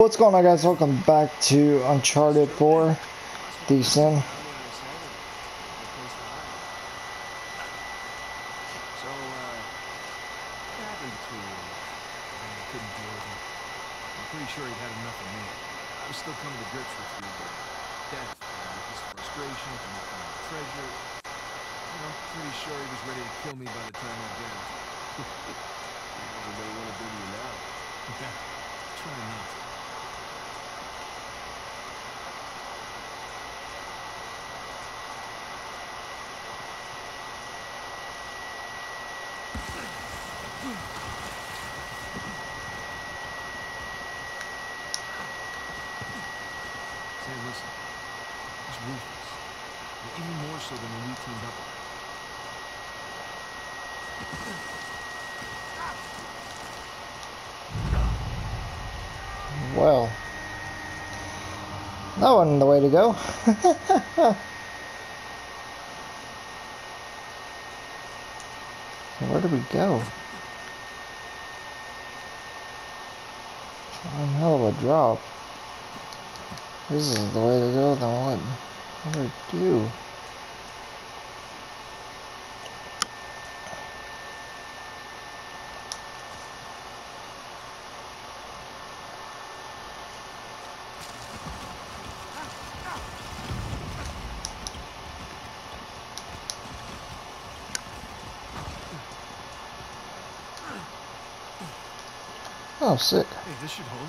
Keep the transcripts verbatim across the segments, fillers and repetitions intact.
What's going on, guys? Welcome back to Uncharted four A Thief's End. Well, that wasn't the way to go. Where do we go? One hell of a drop. This is the way to go, then what? What do we do? Oh, sick. Hey, this should hold.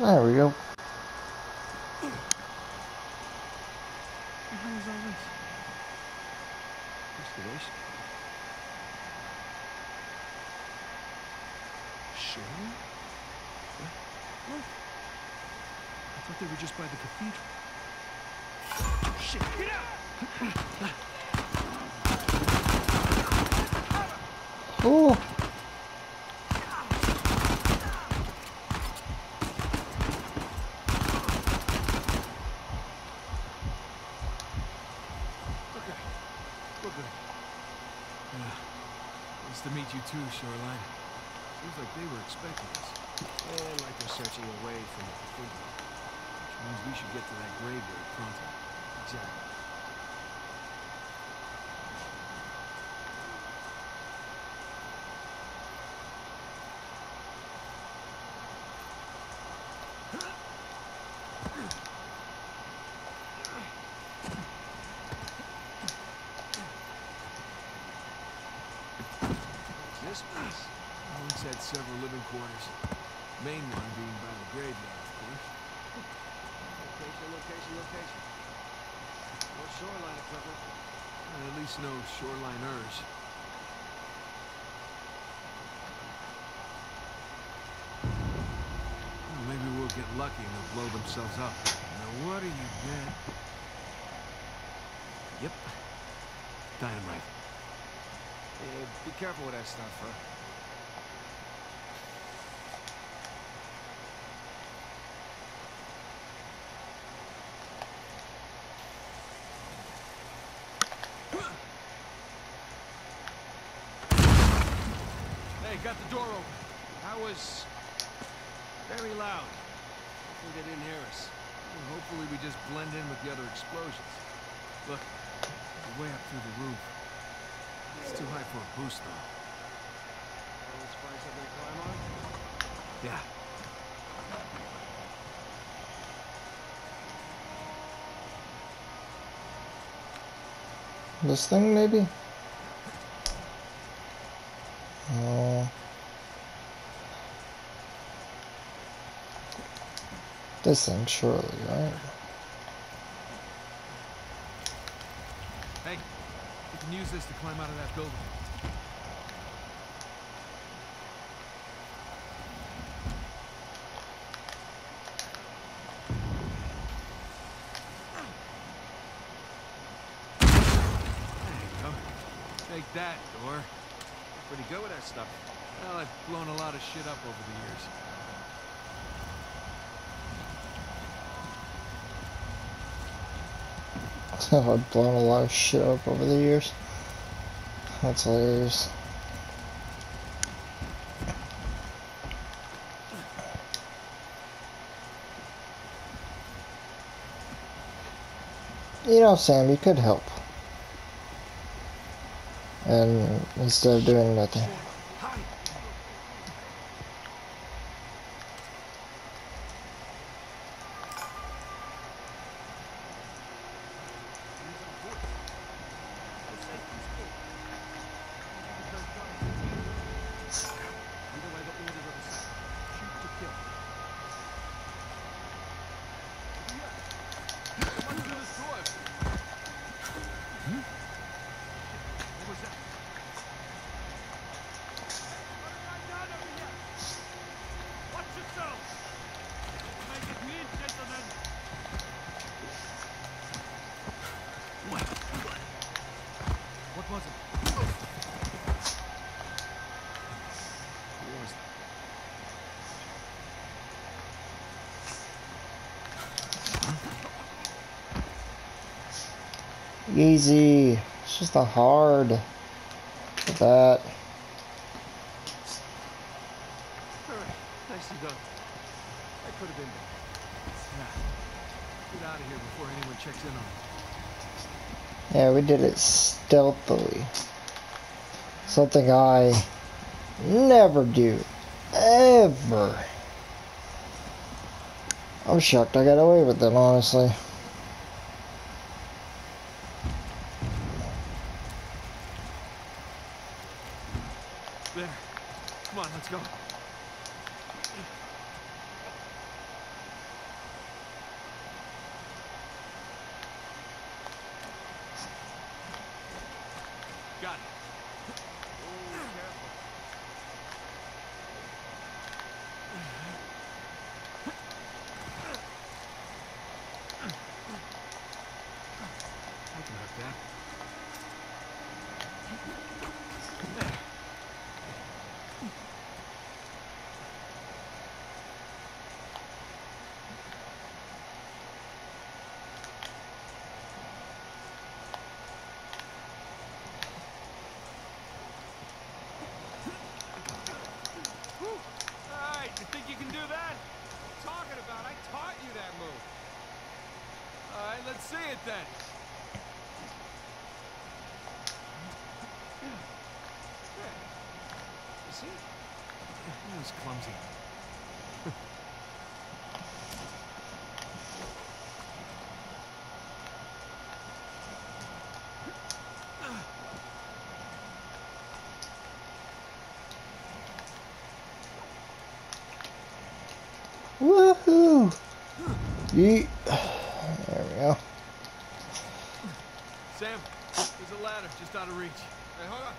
There we go. Just by the cathedral. Shit, get out! Oh. Okay, we're good. Uh, nice to meet you too, Shoreline. Seems like they were expecting us. And like they're searching away from the cathedral. Means we should get to that graveyard pronto. Exactly. This place once had several living quarters. Main one being by the graveyard, of course. Location, location. No shoreline equipment. Well, at least no shoreliners. Well, maybe we'll get lucky and they'll blow themselves up. Now, what are you doing? Yep. Dynamite. Yeah, be careful with that stuff, huh? Got the door open. That was very loud. Hopefully they didn't hear us. And hopefully we just blend in with the other explosions. Look, we're way up through the roof. It's too high for a boost, though. Let's find something to climb on? Yeah. This thing, maybe? This thing, surely, right? Hey, you can use this to climb out of that building. There you go. Take that, door. You're pretty good with that stuff. Well, I've blown a lot of shit up over the years. I've blown a lot of shit up over the years. That's hilarious. You know, Sam, you could help. And instead of doing nothing. Easy. It's just a hard. Look at that. Alright, nicely done. I could have been there. Nah. Get out of here before anyone checks in on it. Yeah, we did it stealthily. Something I never do. Ever. I'm shocked I got away with it, honestly. Woohoo! Yeet. There we go. Sam, there's a ladder just out of reach. Hey, hold on.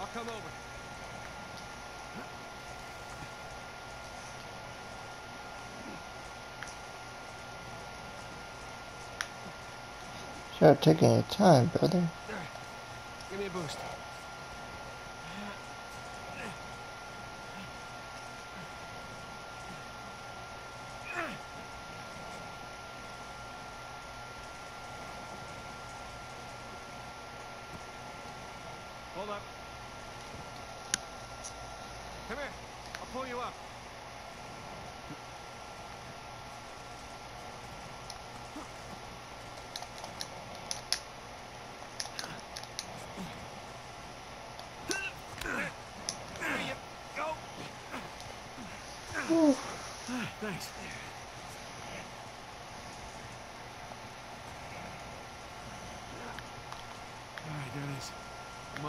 I'll come over. Should have taken your time, brother. Give me a boost.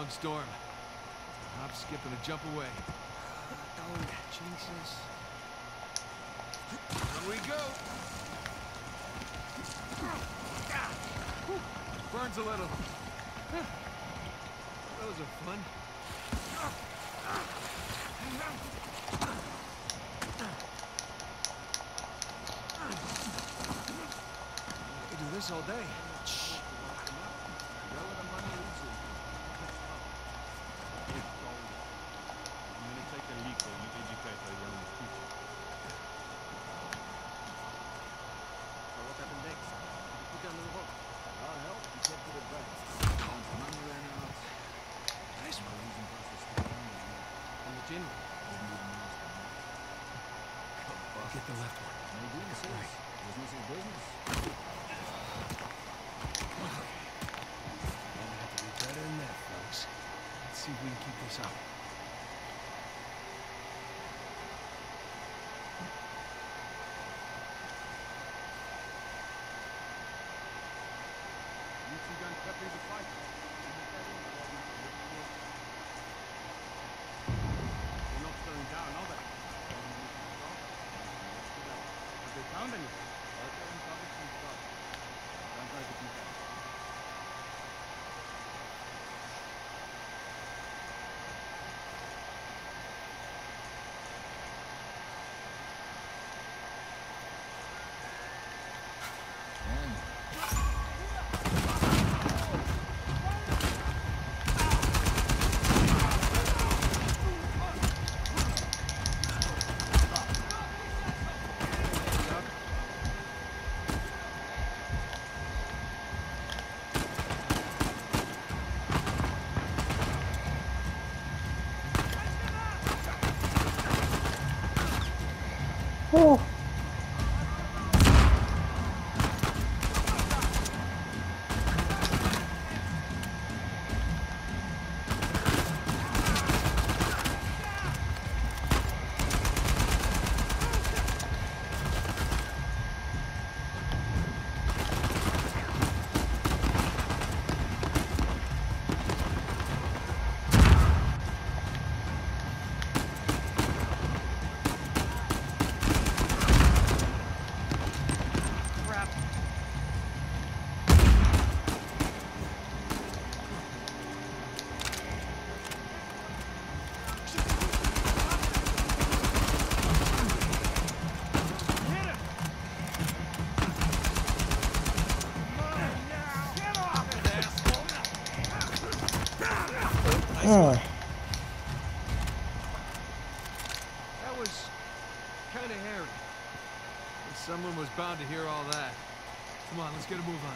Storm. A hop, skip, and a jump away. Oh, Jesus. Here we go. Burns a little. Those are fun. I could do this all day. I'll help. see if we can keep this up. Oh. That was kind of hairy. Someone was bound to hear all that. Come on, let's get a move on.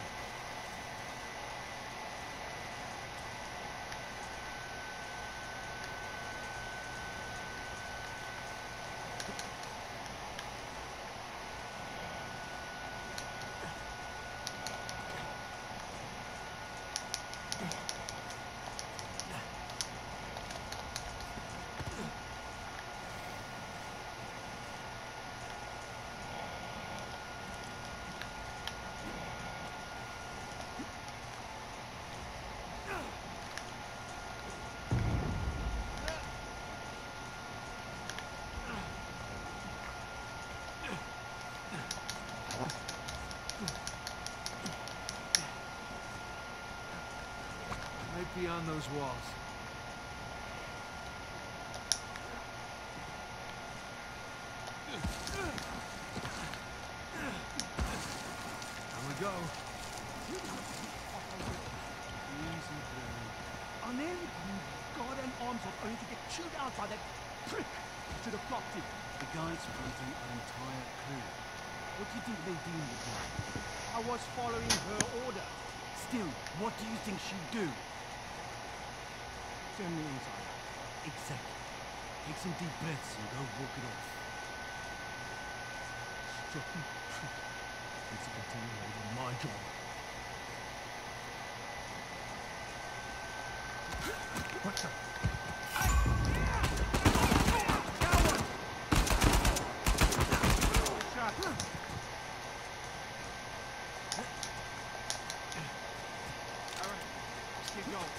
Beyond those walls. There we go. Easy, baby. God and arms up only to get chewed out by that prick to the block team. The guys planting an entire crew. What do you think they do with that? I was following her order. Still, what do you think she'd do? Turn me inside. Exactly. Take some deep breaths and don't walk it off. Stop me. It's a continuation of my job. What the? Alright, let's keep going.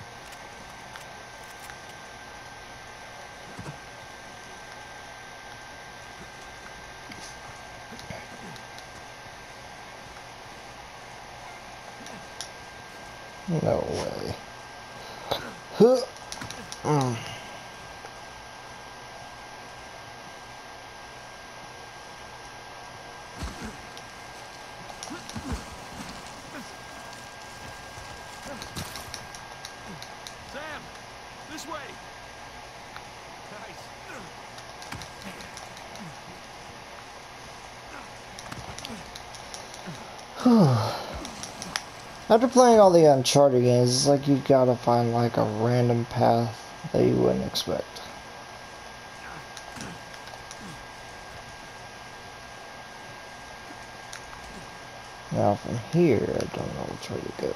No way. Huh. Mm. Sam, this way. Nice. Huh. After playing all the Uncharted games, it's like you gotta find like a random path that you wouldn't expect. Now from here, I don't know which way to go.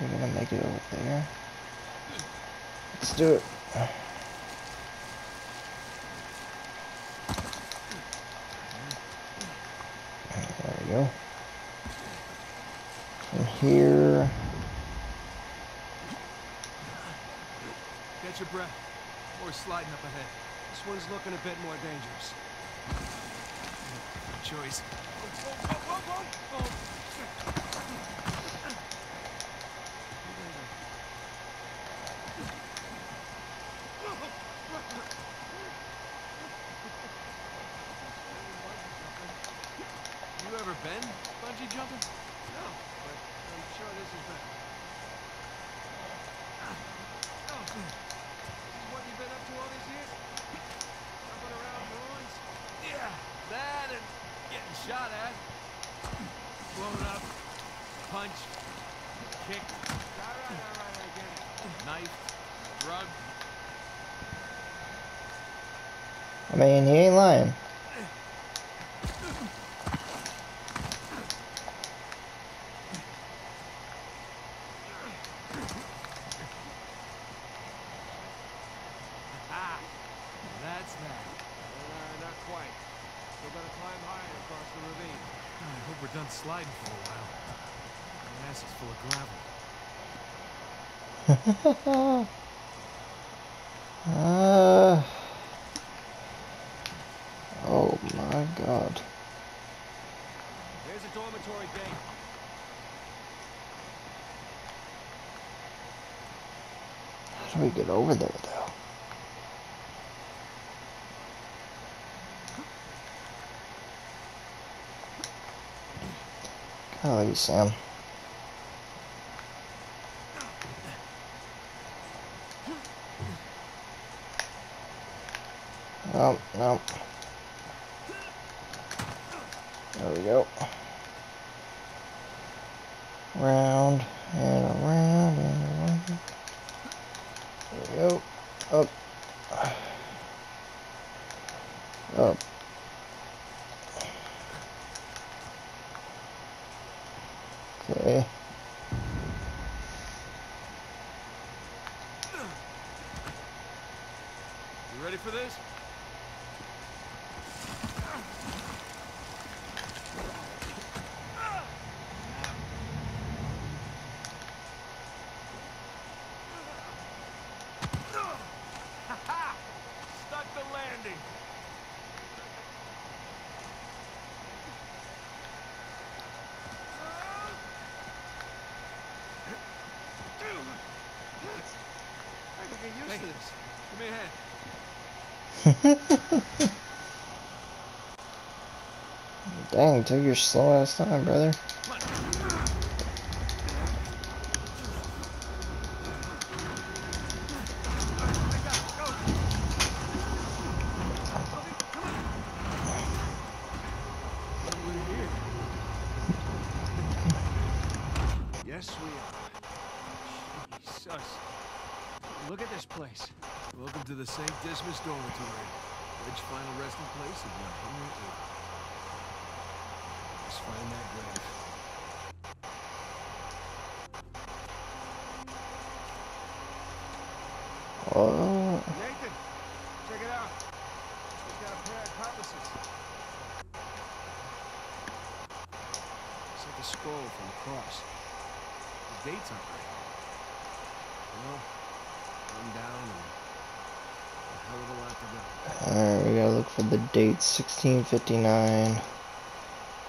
We're gonna make it over there. Let's do it. There we go. From here. Get your breath. More sliding up ahead. This one's looking a bit more dangerous. Good choice. Whoa, whoa, whoa, whoa, whoa. Ben, bungee jumping? No, but I'm sure this is better. Oh, this is what you've been up to all these years? Jumping around ruins? Yeah, that and getting shot at. Blown up, punched, kicked. All right, all right, I get it. Knife, drug. I mean, he ain't lying. Sliding for a while. My ass is full of gravel. uh, oh my god. There's a dormitory gate. How do we get over there though? I love you, Sam. Nope, nope. There we go. Round and around and around. There we go. Up. Up. Okay. You ready for this? Dang, took your slow ass time, brother. Yes, we are. Jesus. Look at this place. Welcome to the Saint Dismas Dormitory. Which final resting place of my hungry eagle. Let's find that grave. Oh. Nathan, check it out. He's got a pair of compasses. It's like a scroll from the cross. The dates aren't right. You know, one down and... Alright, we gotta look for the dates. sixteen fifty-nine,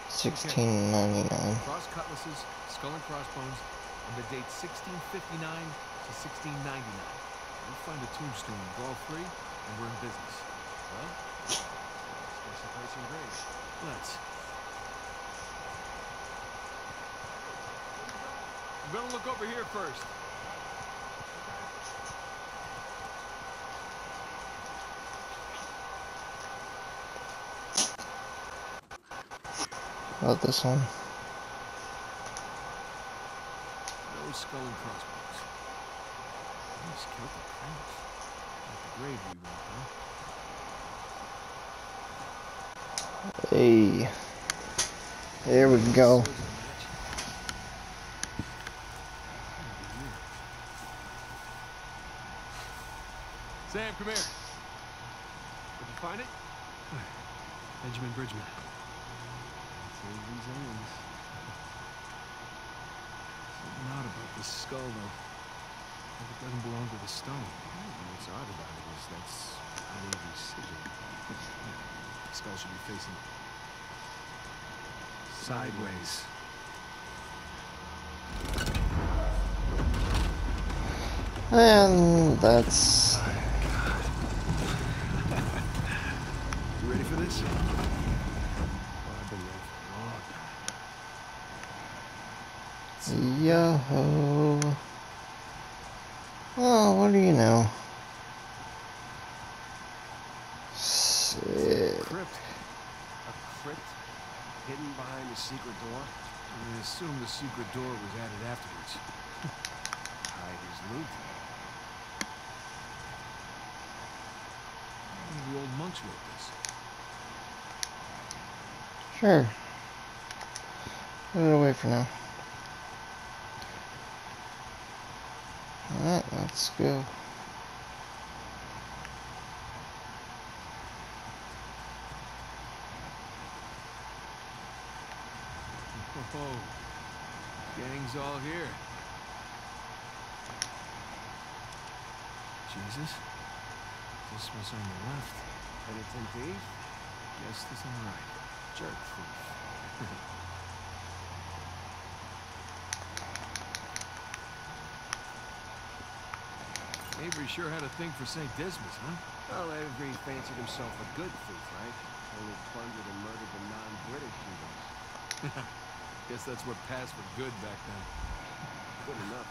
sixteen ninety-nine. Cross cutlasses, skull and crossbones, and the date sixteen fifty-nine to sixteen ninety-nine. We'll find a tombstone, all three, and we're in business. Well, let's go some graves. Let's. You better look over here first. About this one. No skull and crossbones. I just killed the cross. Like the grave we went, huh? Hey. There we go. Sam, come here. Did you find it? Benjamin Bridgman. Save these aliens. Something odd about this skull, though. If it doesn't belong to the stone. What's odd about it is that's an Avery sigil. The skull should be facing sideways. And that's... You ready for this? Well, I've been waiting for long. Yo-ho. Oh, what do you know? Sick. A crypt. A crypt hidden behind a secret door. I assume the secret door was added afterwards. Hide is loot. The old monks wrote this. Sure. Put it away for now. Alright, let's go. Oh, gang's all here. Jesus. This was on the left. Penitent thief? Guess this on the right. Jerk thief. Avery sure had a thing for Saint Dismas, huh? Well, Avery fancied himself a good thief, right? Only plundered and murdered the non-British heroes. Guess that's what passed for good back then. Good enough.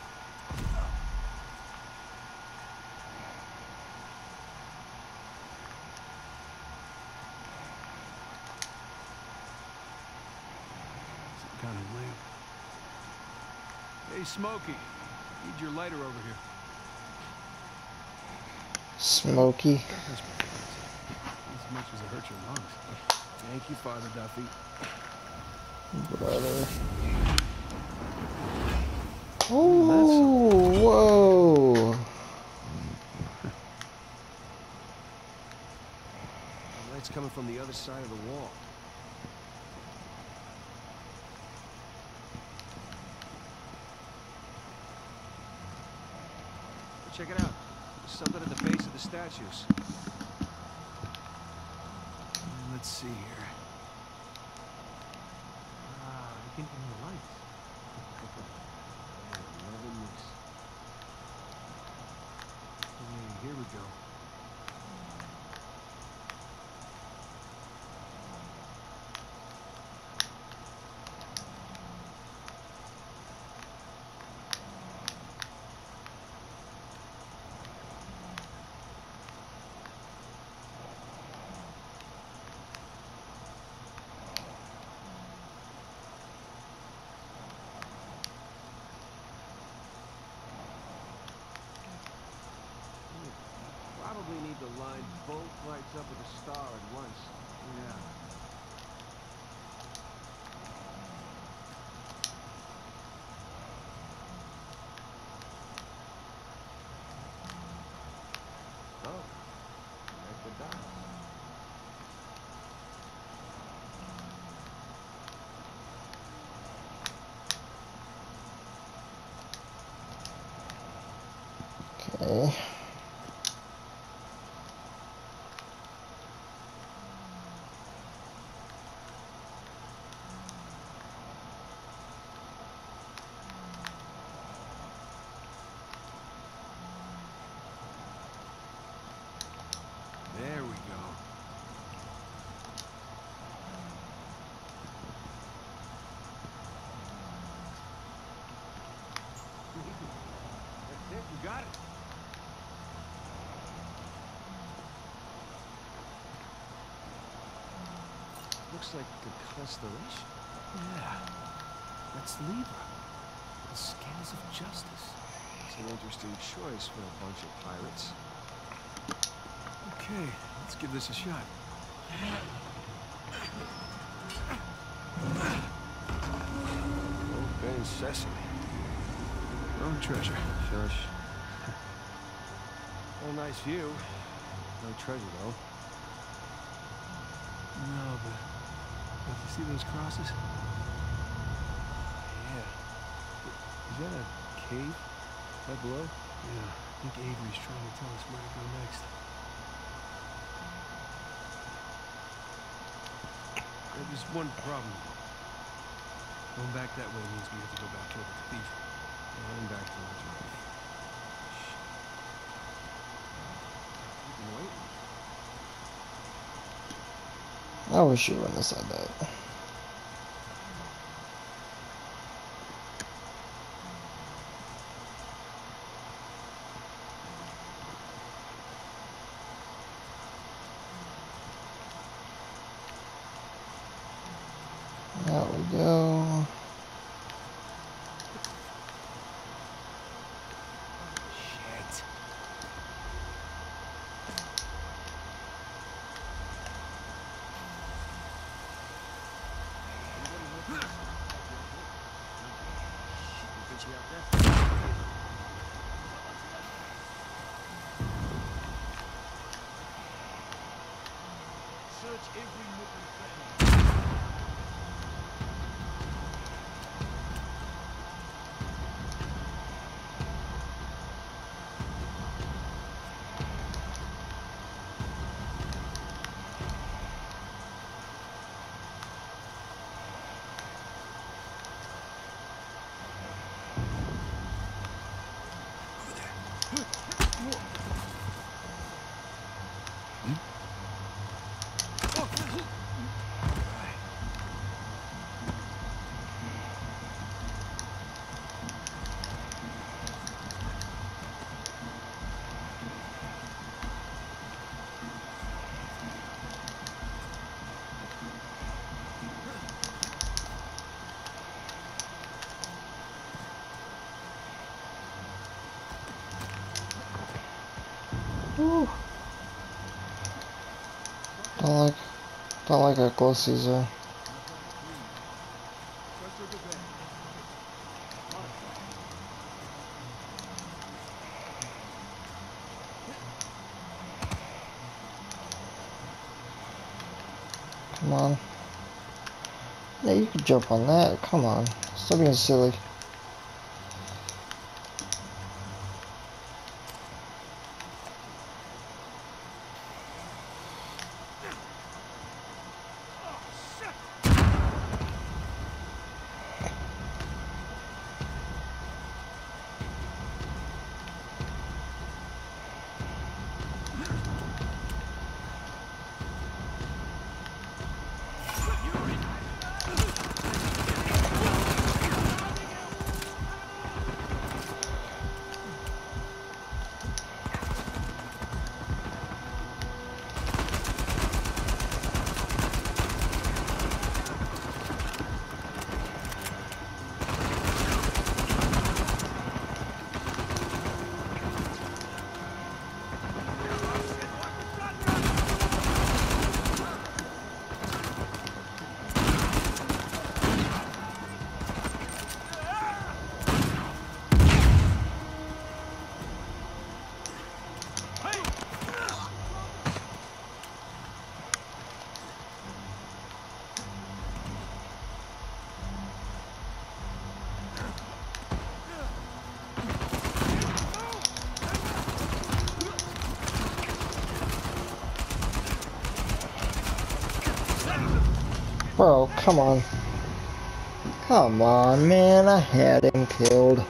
Kind of lame. Hey, Smokey, need your lighter over here. Smokey. As much as it hurts your lungs. Thank you, Father Duffy. Brother. Oh, whoa. The light's coming from the other side of the wall. Check it out. There's something at the base of the statues. Let's see here. Ah, we can't get the lights. Eleven weeks. Okay, here we go. Need to line both lights up with a star at once. Yeah. Oh, that's the dot. Okay. Got it. Looks like the constellation. Yeah. That's Libra. The scales of justice. It's an interesting choice for a bunch of pirates. Okay, let's give this a shot. Oh, Ben Cassidy. Your own treasure. Shush. nice view. No treasure, though. No, but... but you see those crosses? Yeah. Is that a cave? Right below? Yeah. I think Avery's trying to tell us where to go next. There's one problem. Going back that way means we have to go back toward the cathedral. And then back to the church. I wish you wouldn't have said that. There we go. Shit. Search every nook and cranny. Ooh. Don't like, don't like how close these are. Come on. Yeah, you can jump on that. Come on. Stop being silly. Bro, come on. Come on, man. I had him killed.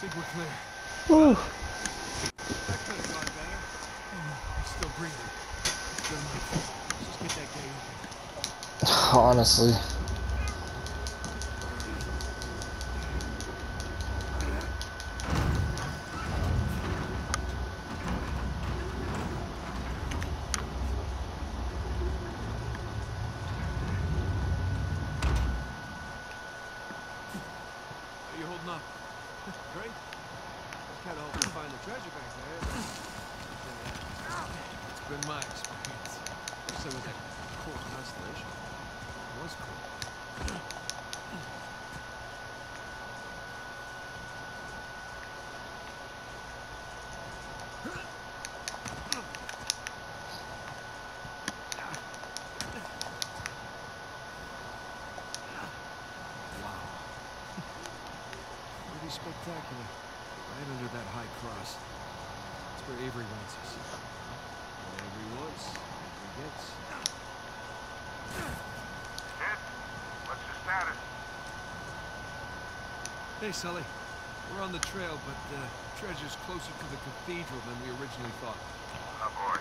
think we're clear. Whew. That could have gone better. I'm still breathing. It's good enough. Let's just get that gate open. Honestly. Spectacular. Right under that high cross. That's where Avery wants us. What Avery wants, Avery gets. Ed, what's the status? Hey, Sully. We're on the trail, but the uh, treasure's closer to the cathedral than we originally thought. Oh, boy.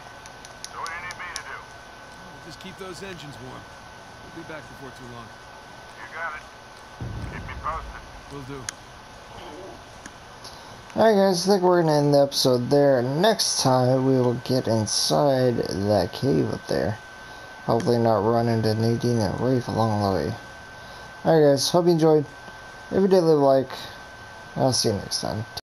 So what do you need me to do? We'll just keep those engines warm. We'll be back before too long. You got it. Keep me posted. Will do. Alright guys, I think we're going to end the episode there. Next time we will get inside that cave up there. Hopefully not run into Nadine and Rafe along the way. Alright guys, hope you enjoyed. If you did, leave a like. I'll see you next time.